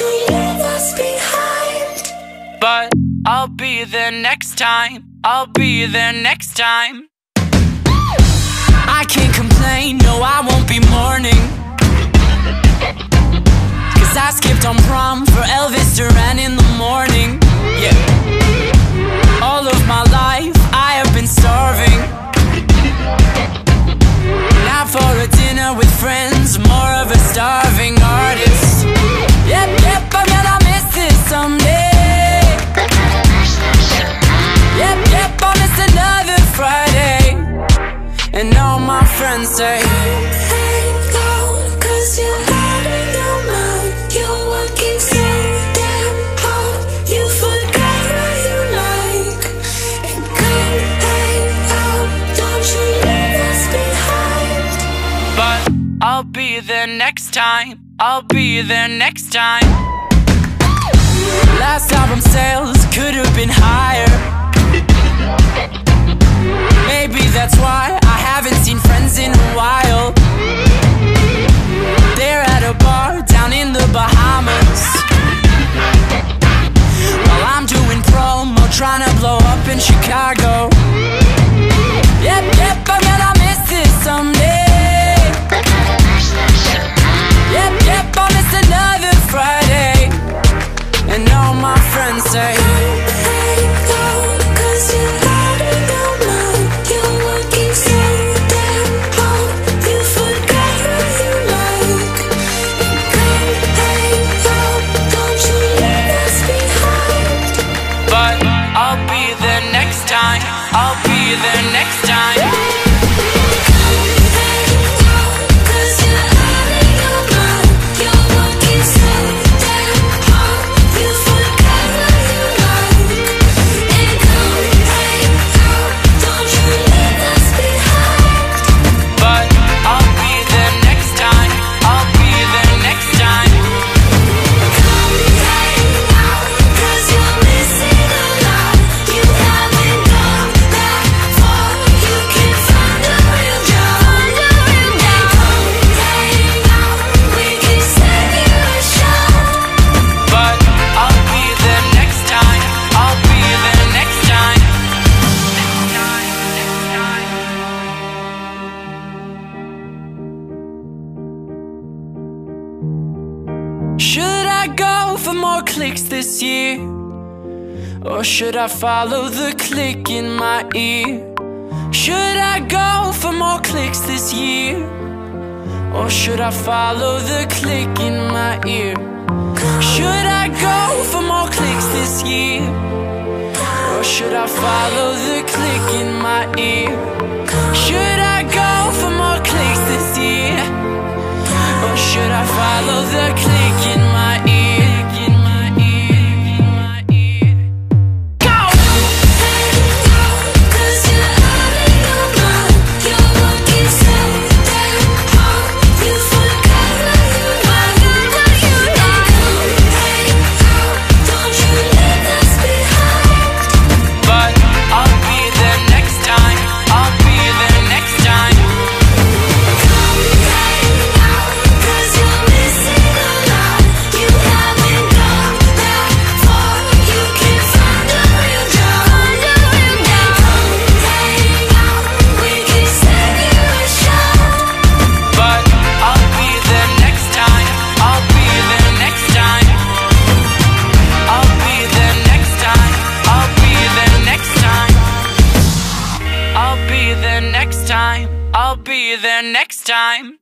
you leave us behind. But I'll be there next time. I'll be there next time. I can't complain, no, I won't be mourning, 'cause I skipped on prom for Elvis Duran in the morning. Yeah. All of my life I have been starving. Now for a dinner with friends, more of a starving artist. Yep, yep, I bet I'll miss this someday. Yep, yep, I'll miss another Friday. And all my friends say, I'll be there next time. I'll be there next time. Last album sales could have been higher. Maybe that's why I haven't seen friends in a while. They're at a bar down in the Bahamas, while I'm doing promo, trying to blow up in Chicago. Yep, yep, I bet I'll miss this someday. Yep, yep, I'll miss another Friday. And all my friends say, come go, 'cause you're out of your mind. You're working so damn hard, you forgot what you like. And come home, don't you leave us behind. But I'll be there next time. I'll be there next time. Should I go for more clicks this year? Or should I follow the click in my ear? Should I go for more clicks this year? Or should I follow the click in my ear? Should I go for more clicks this year? Or should I follow the click in my ear? Should I go for more clicks this year? Or should I follow the click in my ear? I'll be there next time. I'll be there next time.